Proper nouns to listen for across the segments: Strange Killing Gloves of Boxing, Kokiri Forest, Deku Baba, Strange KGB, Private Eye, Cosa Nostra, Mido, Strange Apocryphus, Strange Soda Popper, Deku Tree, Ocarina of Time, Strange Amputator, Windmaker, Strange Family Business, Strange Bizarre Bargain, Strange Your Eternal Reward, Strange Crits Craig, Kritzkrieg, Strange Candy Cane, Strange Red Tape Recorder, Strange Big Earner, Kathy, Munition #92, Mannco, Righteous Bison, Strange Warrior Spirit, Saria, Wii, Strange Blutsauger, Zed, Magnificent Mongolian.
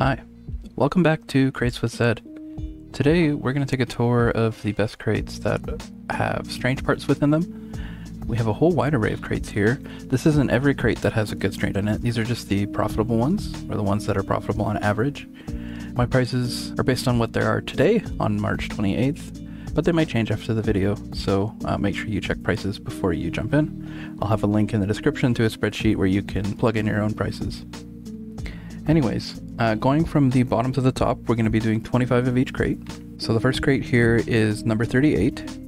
Hi, welcome back to Crates with Zed. Today we're going to take a tour of the best crates that have strange parts within them. We have a whole wide array of crates here. This isn't every crate that has a good strain in it. These are just the profitable ones, or the ones that are profitable on average. My prices are based on what there are today on March 28th, but they might change after the video, so make sure you check prices before you jump in. I'll have a link in the description to a spreadsheet where you can plug in your own prices. Anyways, going from the bottom to the top, we're going to be doing 25 of each crate. So the first crate here is number 38.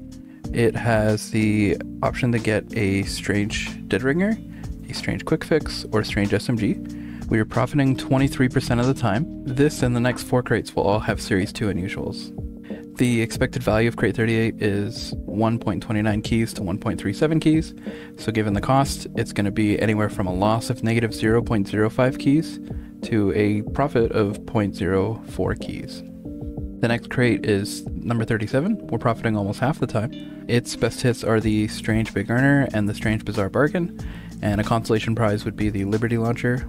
It has the option to get a Strange Dead Ringer, a Strange Quick Fix, or Strange SMG. We are profiting 23% of the time. This and the next four crates will all have Series 2 unusuals. The expected value of crate 38 is 1.29 keys to 1.37 keys. So given the cost, it's going to be anywhere from a loss of negative 0.05 keys to a profit of 0.04 keys. The next crate is number 37. We're profiting almost half the time. Its best hits are the Strange Big Earner and the Strange Bizarre Bargain, and a consolation prize would be the Liberty Launcher,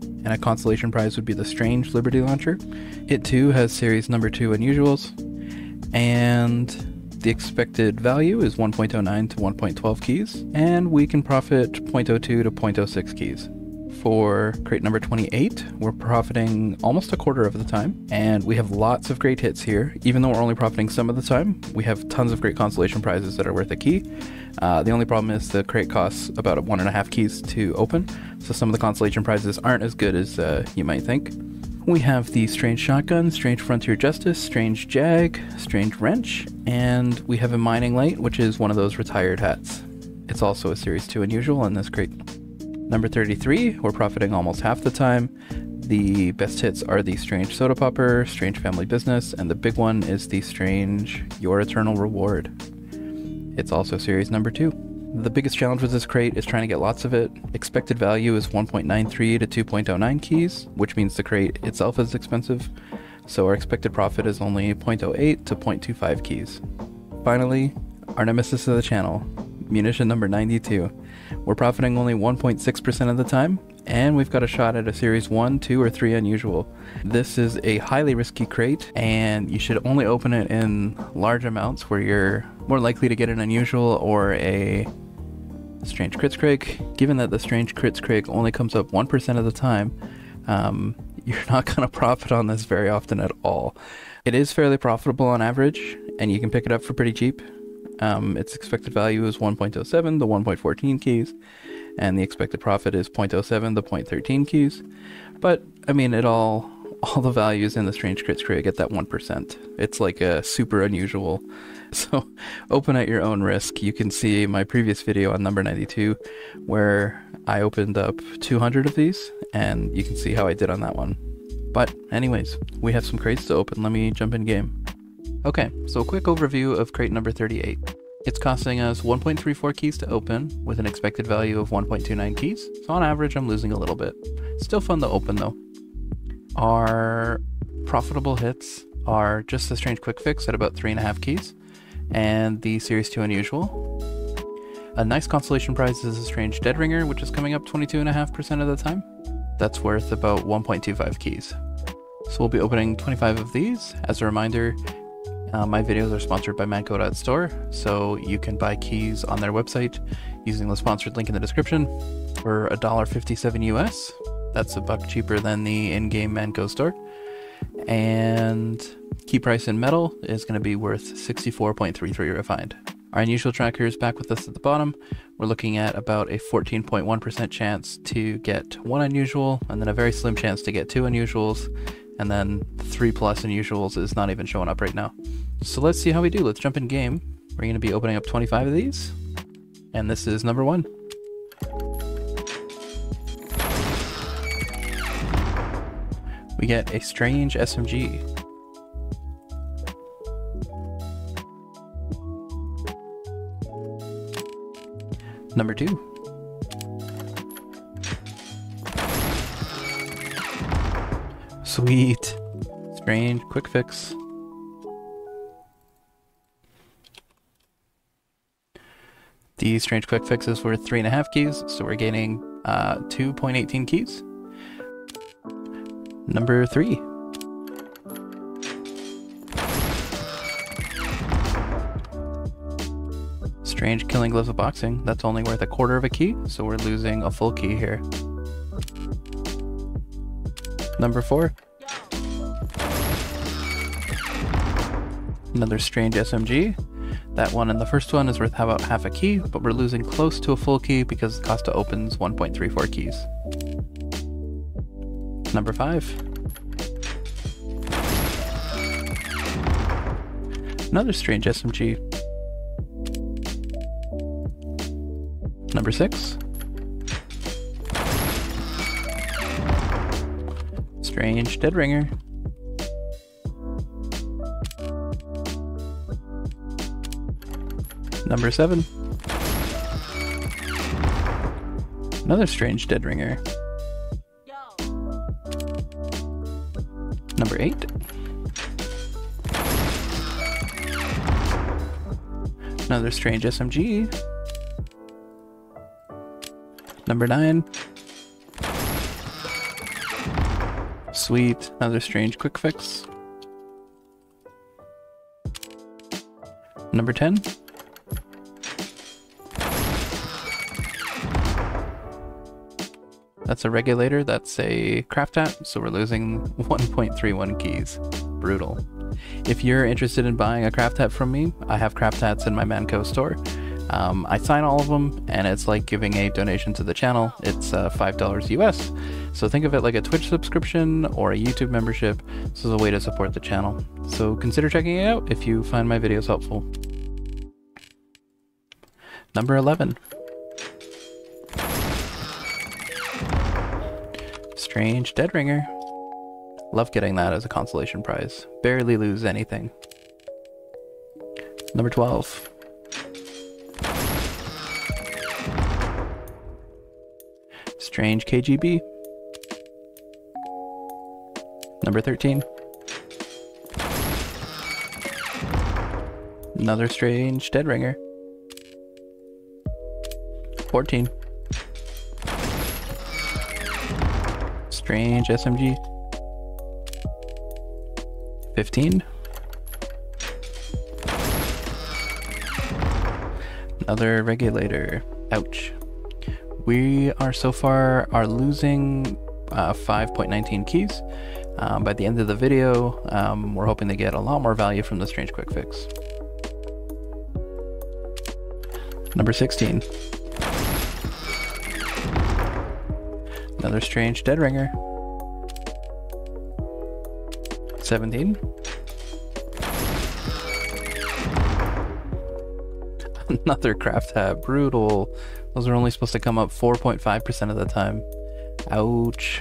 and a consolation prize would be the Strange Liberty Launcher. It too has series number 2 unusuals, and the expected value is 1.09 to 1.12 keys, and we can profit 0.02 to 0.06 keys. For crate number 28, we're profiting almost a quarter of the time, and we have lots of great hits here. Even though we're only profiting some of the time, we have tons of great consolation prizes that are worth a key. The only problem is the crate costs about 1.5 keys to open, so some of the consolation prizes aren't as good as you might think. We have the Strange Shotgun, Strange Frontier Justice, Strange Jag, Strange Wrench, and we have a Mining Light, which is one of those retired hats. It's also a Series 2 unusual in this crate. Number 33, we're profiting almost half the time. The best hits are the Strange Soda Popper, Strange Family Business, and the big one is the Strange Your Eternal Reward. It's also series number 2. The biggest challenge with this crate is trying to get lots of it. Expected value is 1.93 to 2.09 keys, which means the crate itself is expensive, so our expected profit is only 0.08 to 0.25 keys. Finally, our nemesis of the channel, munition number 92. We're profiting only 1.6% of the time, and we've got a shot at a series 1, 2, or 3 unusual. This is a highly risky crate, and you should only open it in large amounts where you're more likely to get an unusual or a Strange Crits Craig. Given that the Strange Crits Craig only comes up 1% of the time, you're not going to profit on this very often at all. It is fairly profitable on average, and you can pick it up for pretty cheap. Its expected value is 1.07 to 1.14 keys, and the expected profit is 0.07 to 0.13 keys. But I mean, all the values in the Strange Kritzkrieg get that 1%. It's like a super unusual. So open at your own risk. You can see my previous video on number 92, where I opened up 200 of these, and you can see how I did on that one. But anyways, we have some crates to open. Let me jump in game. Okay, so a quick overview of crate number 38. It's costing us 1.34 keys to open with an expected value of 1.29 keys. So on average, I'm losing a little bit. Still fun to open though. Our profitable hits are just the Strange Quick Fix at about 3.5 keys and the Series 2 unusual. A nice consolation prize is a Strange Dead Ringer, which is coming up 22.5% of the time. That's worth about 1.25 keys. So we'll be opening 25 of these. As a reminder, my videos are sponsored by Mannco.store, so you can buy keys on their website using the sponsored link in the description for $1.57 US. That's a buck cheaper than the in-game Mannco store. And key price in metal is going to be worth 64.33 refined. Our unusual tracker is back with us at the bottom. We're looking at about a 14.1% chance to get one unusual, and then a very slim chance to get two unusuals. And then 3+ unusuals is not even showing up right now. So let's see how we do. Let's jump in game. We're going to be opening up 25 of these. And this is number 1. We get a Strange SMG. Number 2. Sweet. Strange Quick Fix. The Strange Quick Fix is worth 3.5 keys, so we're gaining 2.18 keys. number 3. Strange Killing Gloves of Boxing. That's only worth a quarter of a key, so we're losing a full key here. Number 4. Another Strange SMG. That one and the first one is worth about half a key, but we're losing close to a full key because the cost to open is 1.34 keys. Number 5. Another Strange SMG. Number 6. Strange Dead Ringer. Number 7. Another Strange Dead Ringer. Number 8. Another Strange SMG. Number 9. Sweet, another Strange Quick Fix. Number 10. That's a regulator, that's a craft hat, so we're losing 1.31 keys. Brutal. If you're interested in buying a craft hat from me, I have craft hats in my Mannco store. I sign all of them, and it's like giving a donation to the channel. It's $5 US. So think of it like a Twitch subscription or a YouTube membership. This is a way to support the channel. So consider checking it out if you find my videos helpful. Number 11. Strange Dead Ringer. Love getting that as a consolation prize. Barely lose anything. Number 12. Strange KGB. Number 13. Another Strange Dead Ringer. 14. Strange SMG. 15. Another regulator. Ouch. We are so far losing 5.19 keys. By the end of the video, we're hoping to get a lot more value from the Strange Quick Fix. Number 16. Another Strange Dead Ringer. 17. Another craft hat. Brutal. Those are only supposed to come up 4.5% of the time. Ouch.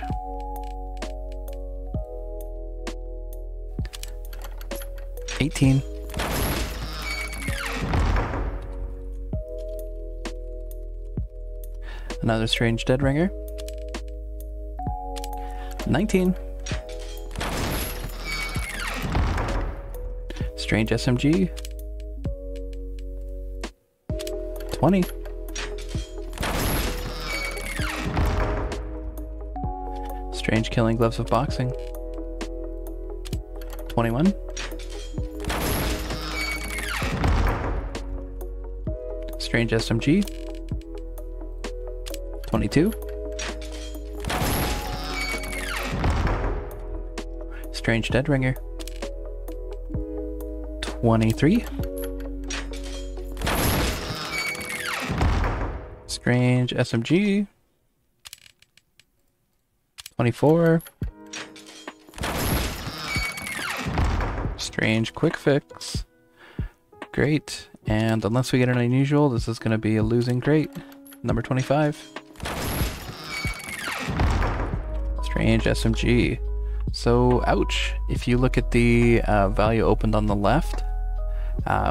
Number 18. Another Strange Dead Ringer. 19. Strange SMG. 20. Strange Killing Gloves of Boxing. 21. Strange SMG. 22. Strange Dead Ringer. 23. Strange SMG. 24. Strange Quick Fix. Great. And unless we get an unusual, this is going to be a losing crate. Number 25. Strange SMG. So, ouch. If you look at the value opened on the left,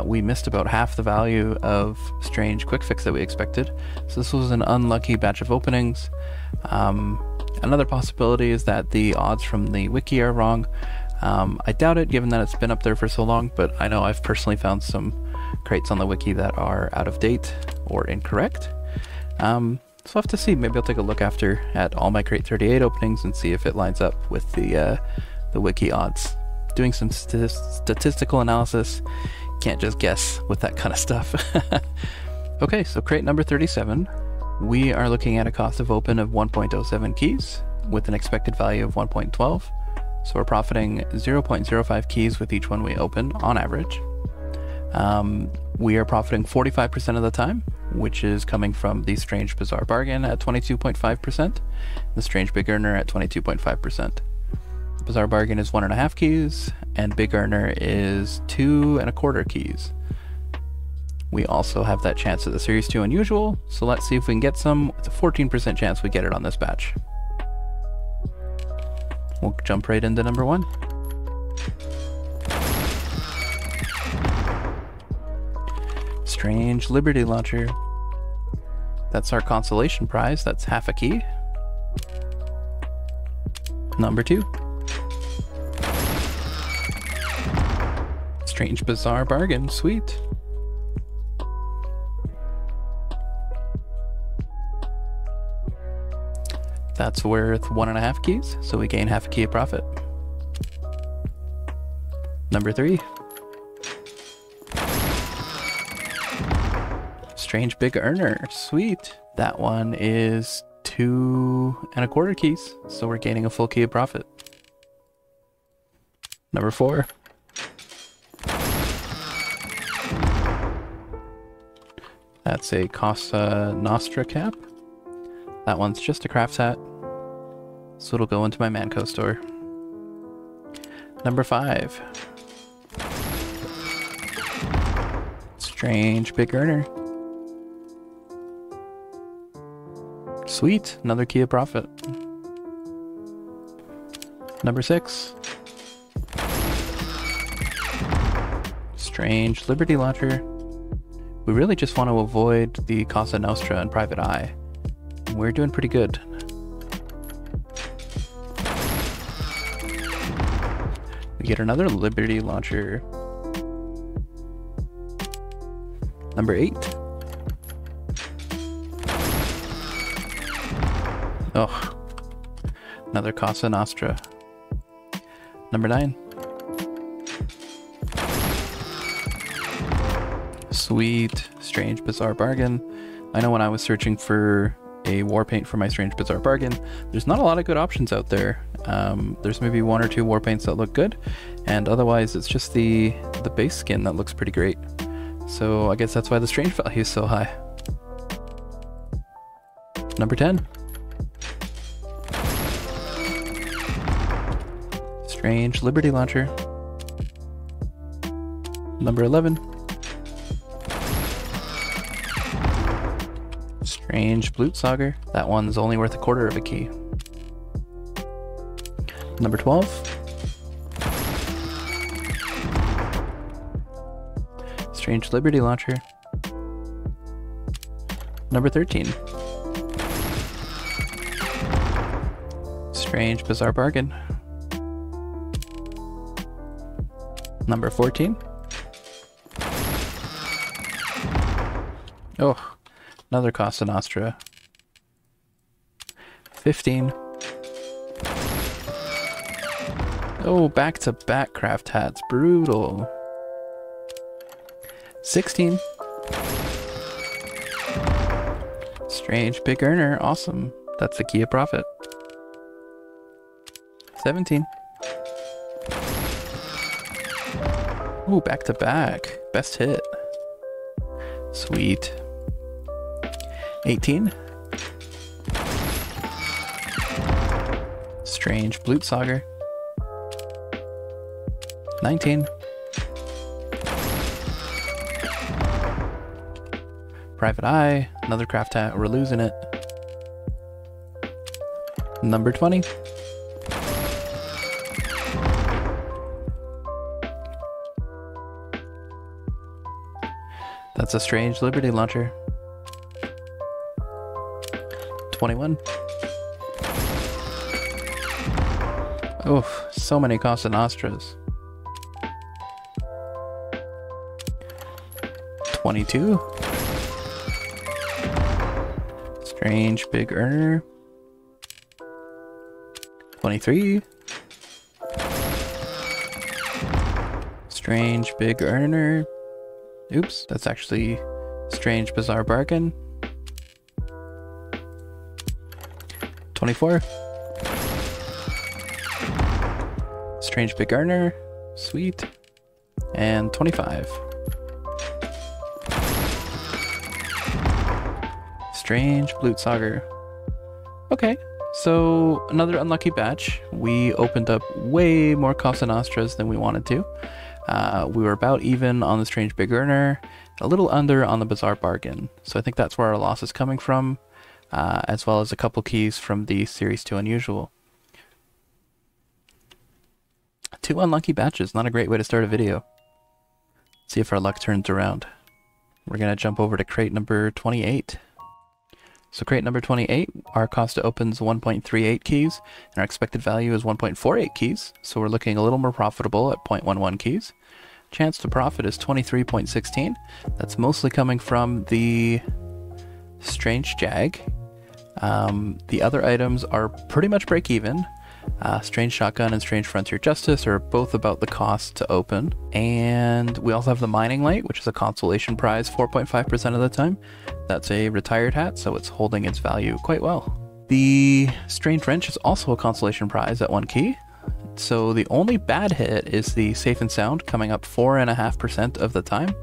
we missed about half the value of Strange Quick Fix that we expected. So this was an unlucky batch of openings. Another possibility is that the odds from the wiki are wrong. I doubt it, given that it's been up there for so long, but I know I've personally found some crates on the wiki that are out of date or incorrect. So I'll have to see. Maybe I'll take a look at all my Crate 38 openings and see if it lines up with the wiki odds. Doing some statistical analysis, can't just guess with that kind of stuff. Okay, so crate number 37. We are looking at a cost of open of 1.07 keys with an expected value of 1.12. So we're profiting 0.05 keys with each one we open on average. We are profiting 45% of the time, which is coming from the Strange Bizarre Bargain at 22.5%, the Strange Big Earner at 22.5%. Bizarre Bargain is 1.5 keys, and Big Earner is 2.25 keys. We also have that chance at the Series 2 Unusual, so let's see if we can get some. It's a 14% chance we get it on this batch. We'll jump right into number one. Strange Liberty Launcher. That's our consolation prize. That's half a key. Number two. Strange Bizarre Bargain. Sweet. That's worth 1.5 keys, so we gain half a key of profit. Number three. Strange Big Earner, sweet. That one is 2.25 keys, so we're gaining a full key of profit. Number four. That's a Cosa Nostra cap. That one's just a crafts hat, so it'll go into my Mannco store. Number five. Strange Big Earner. Sweet, another key of profit. Number six. Strange Liberty Launcher. We really just want to avoid the Cosa Nostra and Private Eye. We're doing pretty good. We get another Liberty Launcher. Number eight. Oh, another Cosa Nostra. Number nine. Sweet. Strange Bizarre Bargain. I know when I was searching for a war paint for my Strange Bizarre Bargain, there's not a lot of good options out there. There's maybe 1 or 2 war paints that look good, and otherwise it's just the base skin that looks pretty great. So I guess that's why the strange value is so high. Number 10. Strange Liberty Launcher. Number 11. Strange Blutsauger. That one's only worth 1/4 of a key. Number 12. Strange Liberty Launcher. Number 13. Strange Bizarre Bargain. Number 14. Oh. Another Cosa Nostra. 15. Oh, back to back craft hats. Brutal. 16. Strange Big Earner. Awesome. That's the key of profit. 17. Ooh, back to back. Best hit. Sweet. 18. Strange Blutsauger. 19. Private Eye. Another craft hat. We're losing it. Number 20. That's a Strange Liberty Launcher. 21. Oof, so many Cosa Nostras. 22. Strange Big Earner. 23. Strange Big Earner. Oops, that's actually Strange Bizarre Bargain. 24. Strange Big Earner. Sweet. And 25. Strange Blutsauger. Okay, so another unlucky batch. We opened up way more Cosa Nostras than we wanted to. We were about even on the Strange Big Earner, a little under on the Bizarre Bargain. So I think that's where our loss is coming from, as well as a couple keys from the Series 2 Unusual. 2 unlucky batches, not a great way to start a video. Let's see if our luck turns around. We're going to jump over to crate number 28. So crate number 28, our cost to open is 1.38 keys, and our expected value is 1.48 keys, so we're looking a little more profitable at 0.11 keys. Chance to profit is 23.16. That's mostly coming from the Strange Jag. The other items are pretty much break even. Strange Shotgun and Strange Frontier Justice are both about the cost to open. And we also have the Mining Light, which is a consolation prize 4.5% of the time. That's a retired hat, so it's holding its value quite well. The Strange Wrench is also a consolation prize at 1 key. So the only bad hit is the Safe and Sound, coming up 4.5% of the time.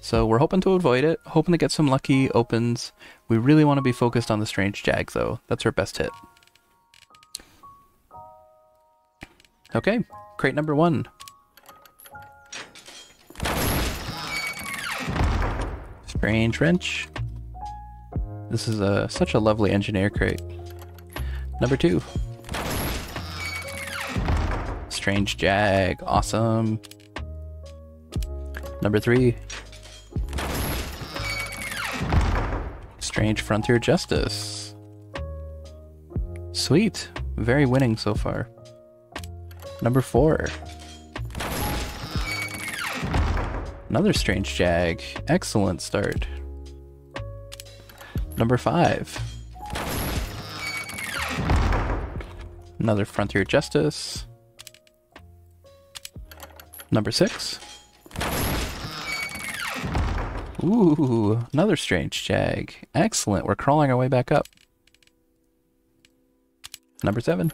So we're hoping to avoid it, hoping to get some lucky opens. We really want to be focused on the Strange Jag though. That's our best hit. Okay, crate number 1. Strange Wrench. This is such a lovely engineer crate. Number 2. Strange Jag, awesome. Number 3. Strange Frontier Justice. Sweet, very winning so far. Number 4. Another Strange Jag. Excellent start. Number 5. Another Frontier Justice. Number 6. Ooh, another Strange Jag. Excellent. We're crawling our way back up. Number 7.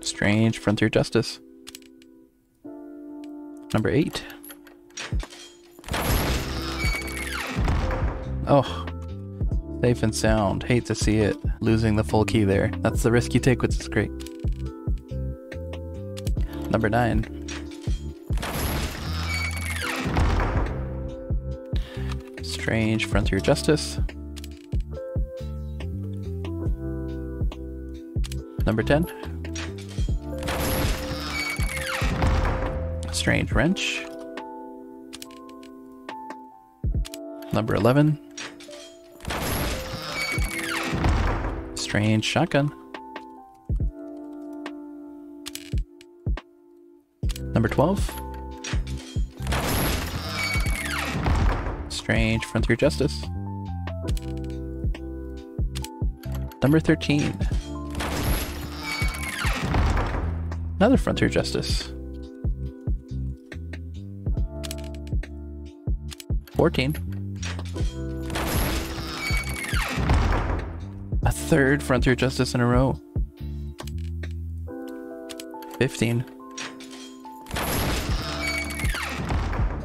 Strange Frontier Justice. Number 8. Oh, Safe and Sound. Hate to see it. Losing the full key there. That's the risk you take with this crate. Number 9. Strange Frontier Justice. Number 10. Strange Wrench. Number 11. Strange Shotgun. Number 12. Strange Frontier Justice. Number 13. Another Frontier Justice. 14. A third Frontier Justice in a row. 15.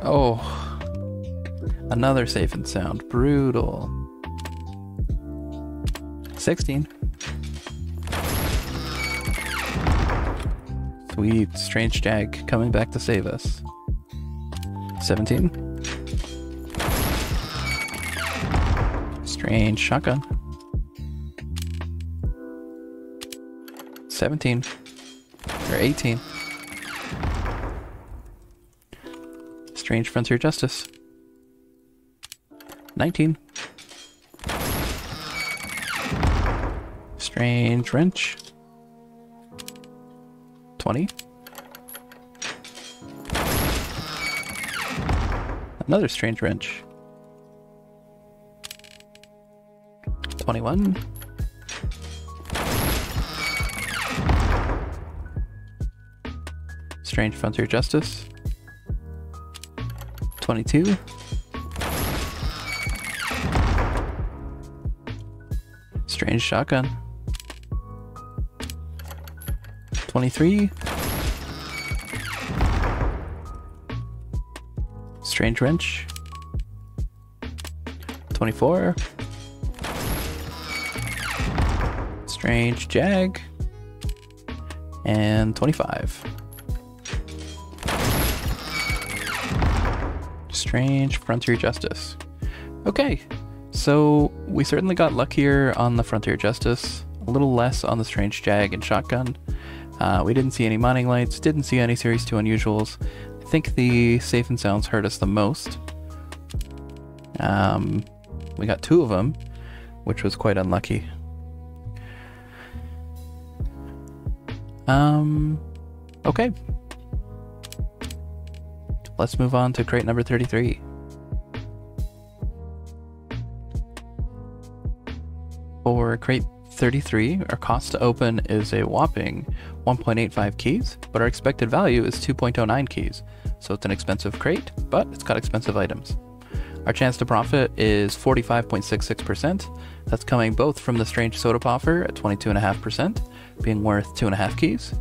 Oh, another Safe and Sound. Brutal. 16. Sweet, Strange Jag coming back to save us. 17. Strange Shotgun. 17. Or 18. Strange Frontier Justice. 19. Strange Wrench. 20. Another Strange Wrench. 21. Strange Frontier Justice, 22. Strange Shotgun, 23. Strange Wrench, 24. Strange Jag, and 25. Strange Frontier Justice. Okay, so we certainly got luck here on the Frontier Justice, a little less on the Strange Jag and Shotgun. We didn't see any Mining Lights, didn't see any Series 2 Unusuals. I think the Safe and Sounds hurt us the most. We got two of them, which was quite unlucky. Okay. Let's move on to crate number 33. For crate 33, our cost to open is a whopping 1.85 keys, but our expected value is 2.09 keys. So it's an expensive crate, but it's got expensive items. Our chance to profit is 45.66%. That's coming both from the Strange Soda Popper at 22.5%, being worth 2.5 keys,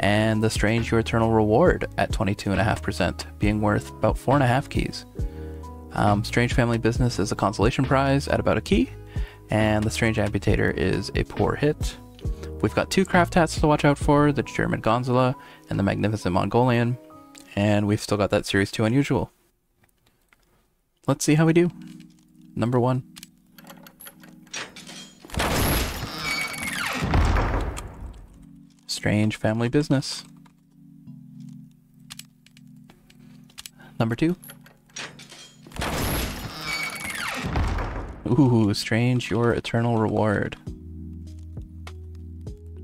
and the Strange Your Eternal Reward at 22.5%, being worth about 4.5 keys. Strange Family Business is a consolation prize at about a key, and the Strange Amputator is a poor hit. We've got two craft hats to watch out for, the German Godzilla and the Magnificent Mongolian, and we've still got that Series 2 Unusual. Let's see how we do. Number 1. Strange Family Business. Number 2. Ooh, Strange Your Eternal Reward.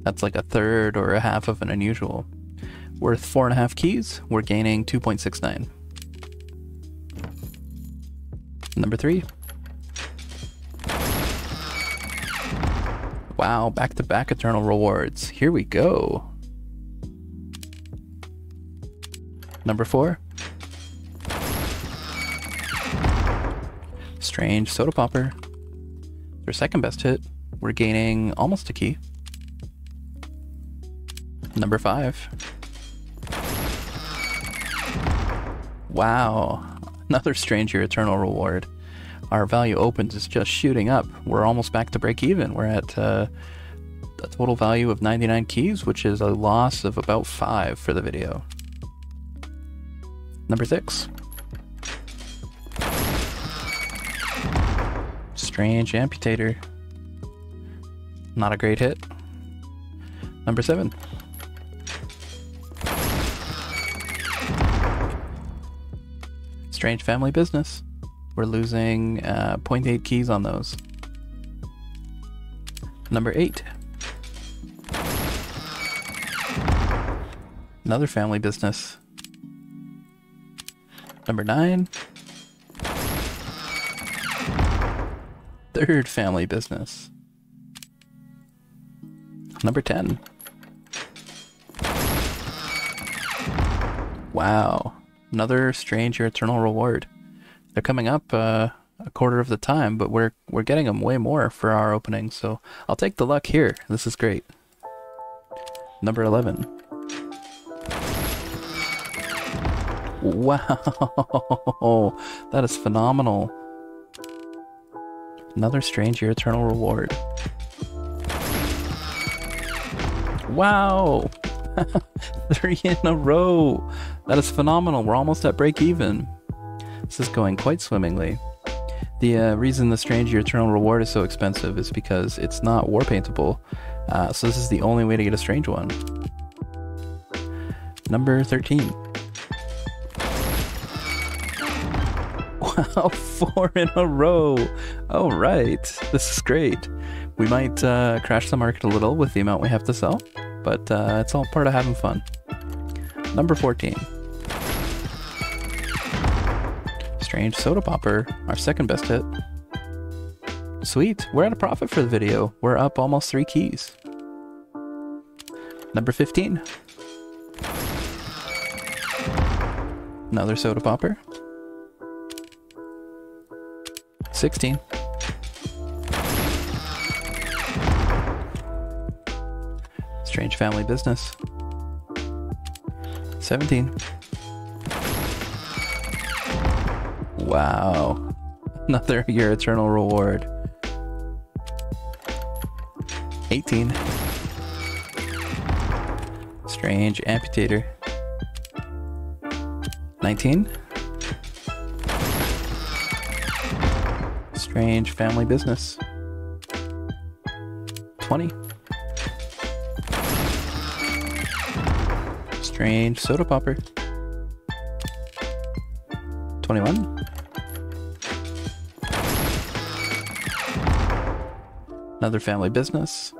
That's like a third or a half of an unusual. Worth 4.5 keys, we're gaining 2.69. Number 3. Wow, back-to-back eternal rewards. Here we go. Number 4. Strange Soda Popper. Their second best hit. We're gaining almost a key. Number 5. Wow, another Strange Your Eternal Reward. Our value opens is just shooting up. We're almost back to break even. We're at a total value of 99 keys, which is a loss of about 5 for the video. Number 6. Strange Amputator. Not a great hit. Number 7. Strange Family Business. We're losing 0.8 keys on those. Number 8. Another family business. Number 9. Third family business. Number 10. Wow. Another Strange Your Eternal Reward. They're coming up a quarter of the time, but we're getting them way more for our opening, so I'll take the luck here. This is great. Number 11. Wow, that is phenomenal. Another Strange Your Eternal Reward. Wow, 3 in a row. That is phenomenal. We're almost at break even. This is going quite swimmingly. The reason the Strange Your Eternal Reward is so expensive is because it's not war paintable, so this is the only way to get a strange one. Number 13. Wow, 4 in a row! Alright, this is great. We might crash the market a little with the amount we have to sell, but it's all part of having fun. Number 14. Strange Soda Popper, our second best hit. Sweet, we're at a profit for the video. We're up almost 3 keys. Number 15. Another soda popper. 16. Strange Family Business. 17. Wow. Another Your Eternal Reward. 18. Strange Amputator. 19. Strange Family Business. 20. Strange Soda Popper. 21. Another Family Business.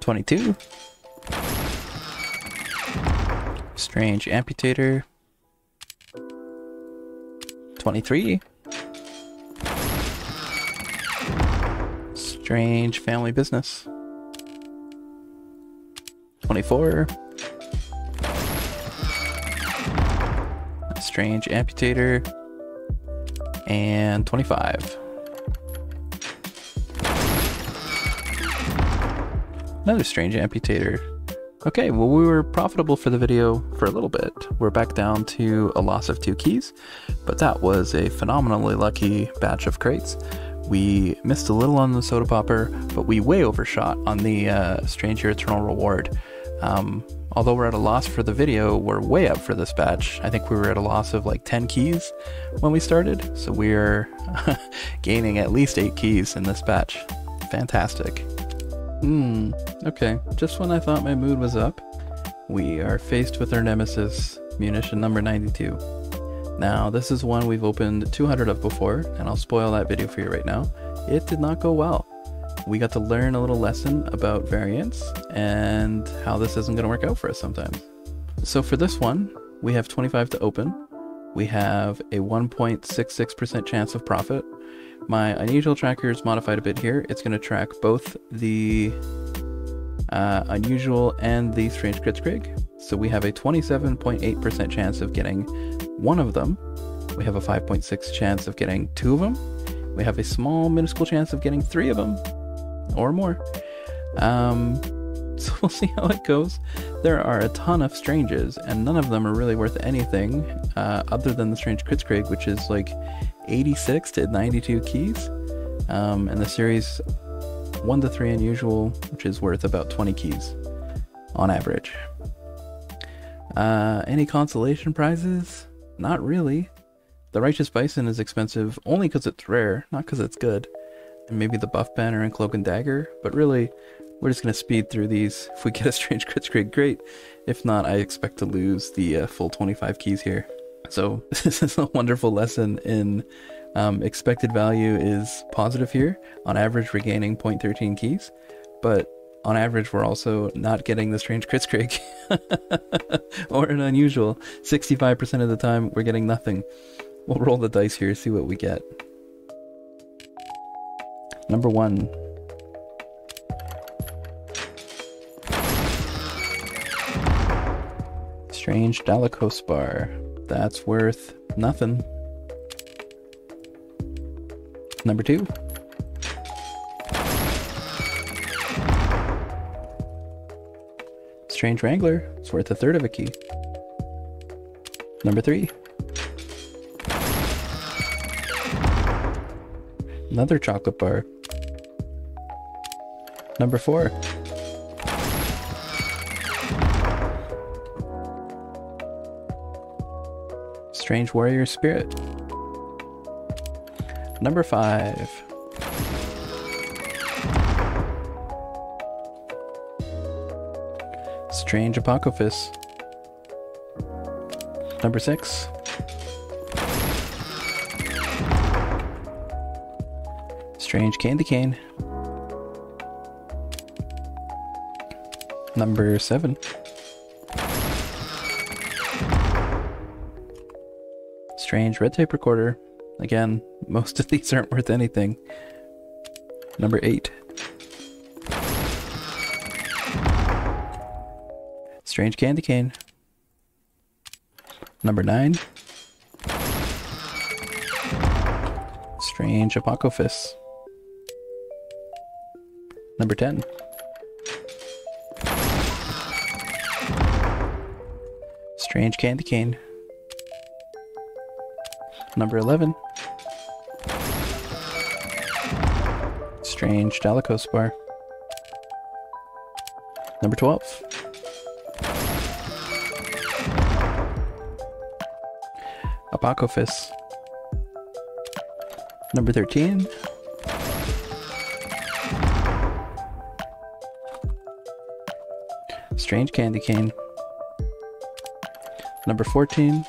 22. Strange Amputator. 23. Strange Family Business. 24. Strange Amputator. And 25. Another Strange Amputator. Okay, well, we were profitable for the video for a little bit. We're back down to a loss of 2 keys, but that was a phenomenally lucky batch of crates. We missed a little on the soda popper, but we way overshot on the Strange Your Eternal Reward. Although we're at a loss for the video, we're way up for this batch. I think we were at a loss of like 10 keys when we started, so we're gaining at least 8 keys in this batch. Fantastic. Okay, just when I thought my mood was up, we are faced with our nemesis, munition number 92. Now, this is one we've opened 200 of before, and I'll spoil that video for you right now. It did not go well. We got to learn a little lesson about variance and how this isn't going to work out for us sometimes. So for this one, we have 25 to open. We have a 1.66% chance of profit. My unusual tracker is modified a bit here. It's going to track both the unusual and the Strange Kritzkrieg. So we have a 27.8% chance of getting one of them. We have a 5.6 chance of getting 2 of them. We have a small, minuscule chance of getting 3 of them or more. So we'll see how it goes. There are a ton of stranges, and none of them are really worth anything other than the Strange Kritzkrieg, which is like 86 to 92 keys. And the series 1 to 3 unusual, which is worth about 20 keys on average. Any consolation prizes? Not really. The Righteous Bison is expensive only because it's rare, not because it's good. And maybe the Buff Banner and Cloak and Dagger, but really, we're just going to speed through these. If we get a Strange Kritzkrieg, great. If not, I expect to lose the full 25 keys here. So this is a wonderful lesson in expected value is positive here. On average, we're gaining 0.13 keys, but on average, we're also not getting the Strange Kritzkrieg or an unusual. 65% of the time, we're getting nothing. We'll roll the dice here, see what we get. Number 1. Strange Dalokohs Bar. That's worth nothing. Number 2. Strange Wrangler. It's worth 1/3 of a key. Number 3. Another chocolate bar. Number 4. Strange Warrior Spirit. Number 5. Strange Apocophis. Number 6. Strange Candy Cane. Number 7. Strange Red Tape Recorder. Again, Most of these aren't worth anything. Number 8. Strange Candy Cane. Number 9. Strange Apocryphus. Number 10. Strange Candy Cane. Number 11. Strange Dalokohs Bar. Number 12. Apoco-Fists. Number 13. Strange Candy Cane. Number 14.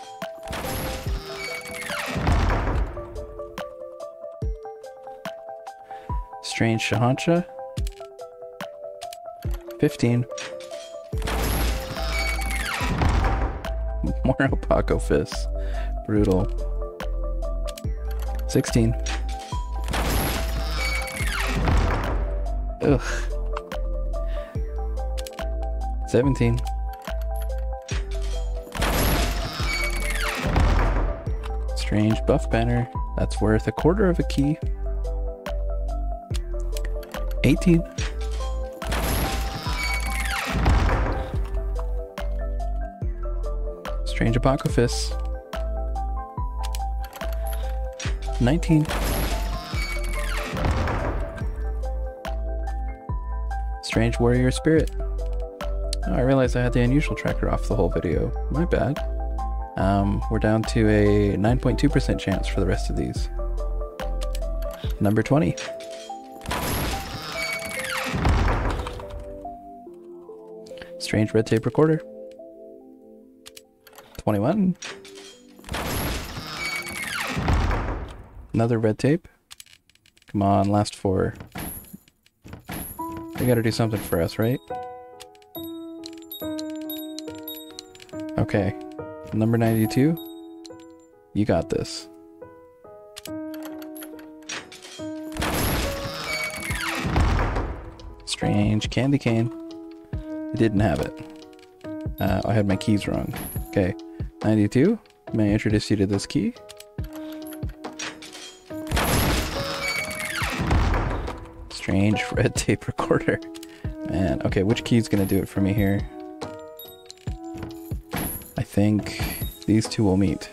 Strange Shahancha. 15. More Apoco-Fists. Brutal. 16. Ugh. 17. Strange Buff Banner. That's worth 1/4 of a key. 18. Strange Apoco-Fists. 19. Strange Warrior Spirit. Oh, I realized I had the unusual tracker off the whole video. My bad. We're down to a 9.2% chance for the rest of these. Number 20. Strange Red Tape Recorder. 21. Another red tape. Come on, last 4. They gotta do something for us, right? Okay. Number 92. You got this. Strange Candy Cane. I didn't have it. I had my keys wrong. Okay. 92. May I introduce you to this key? Strange Red Tape Recorder. Man, okay, which key's gonna do it for me here? I think these two will meet.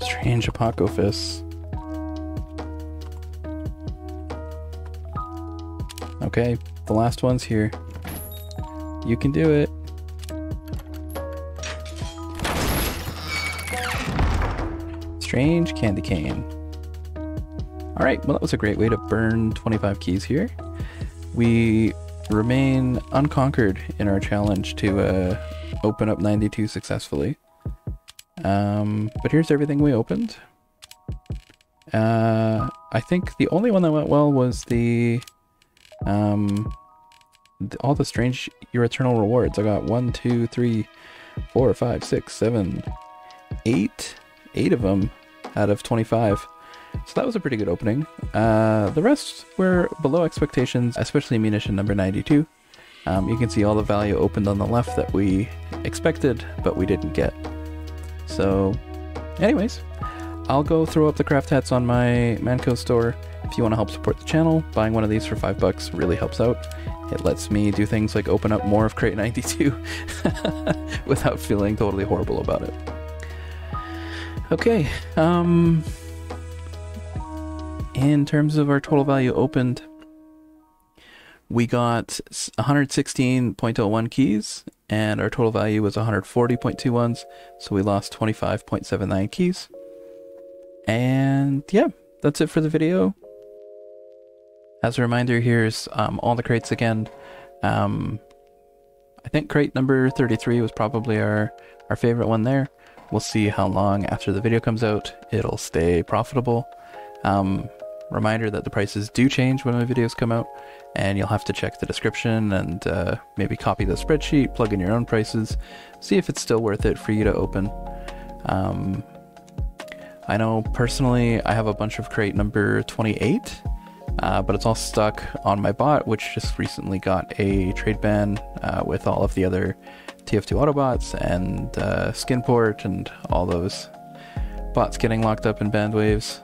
Strange Apoco-Fists. Okay, the last one's here. You can do it. Strange Candy Cane. Alright, well that was a great way to burn 25 keys here. We remain unconquered in our challenge to open up 92 successfully. But here's everything we opened. I think the only one that went well was the all the Strange Your Eternal Rewards. I got 1, 2, 3, 4, 5, 6, 7, 8 of them out of 25. So that was a pretty good opening. The rest were below expectations, especially munition number 92. You can see all the value opened on the left that we expected, but we didn't get. So anyways, I'll go throw up the craft hats on my Mannco store. If you want to help support the channel, buying one of these for $5 really helps out. It lets me do things like open up more of Crate 92 without feeling totally horrible about it. Okay, in terms of our total value opened, we got 116.01 keys, and our total value was 140.21s, so we lost 25.79 keys. And yeah, that's it for the video. As a reminder, here's all the crates again. I think crate number 33 was probably our favorite one there. We'll see how long after the video comes out it'll stay profitable. Reminder that the prices do change when my videos come out, and you'll have to check the description and maybe copy the spreadsheet, plug in your own prices, see if it's still worth it for you to open. I know personally I have a bunch of crate number 28, but it's all stuck on my bot, which just recently got a trade ban with all of the other TF2 Autobots and Skinport and all those bots getting locked up in banned waves.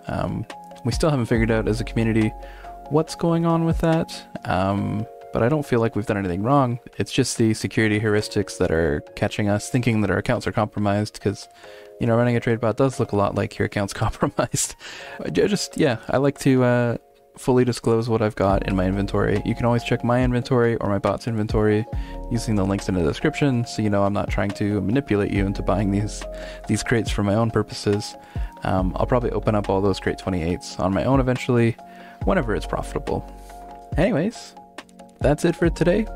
We still haven't figured out as a community what's going on with that, but I don't feel like we've done anything wrong. It's just the security heuristics that are catching us thinking that our accounts are compromised, because, you know, running a trade bot does look a lot like your account's compromised. I like to fully disclose what I've got in my inventory. You can always check my inventory or my bot's inventory using the links in the description, so you know I'm not trying to manipulate you into buying these crates for my own purposes. I'll probably open up all those crate 28s on my own eventually, whenever it's profitable. Anyways, that's it for today.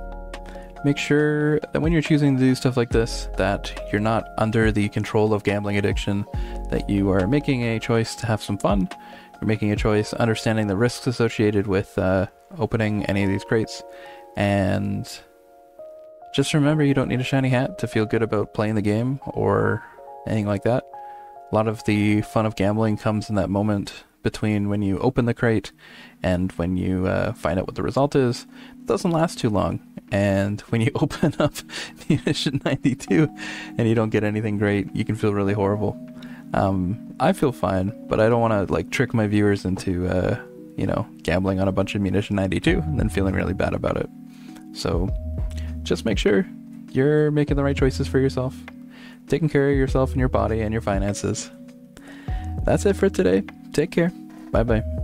Make sure that when you're choosing to do stuff like this, that you're not under the control of gambling addiction, that you are making a choice to have some fun. You're making a choice, understanding the risks associated with opening any of these crates, and just remember you don't need a shiny hat to feel good about playing the game or anything like that. A lot of the fun of gambling comes in that moment between when you open the crate and when you find out what the result is. It doesn't last too long, and when you open up Munition 92 and you don't get anything great, you can feel really horrible. I feel fine, but I don't want to like trick my viewers into gambling on a bunch of Munition 92 and then feeling really bad about it. So just make sure you're making the right choices for yourself, taking care of yourself and your body and your finances. That's it for today. Take care. Bye bye.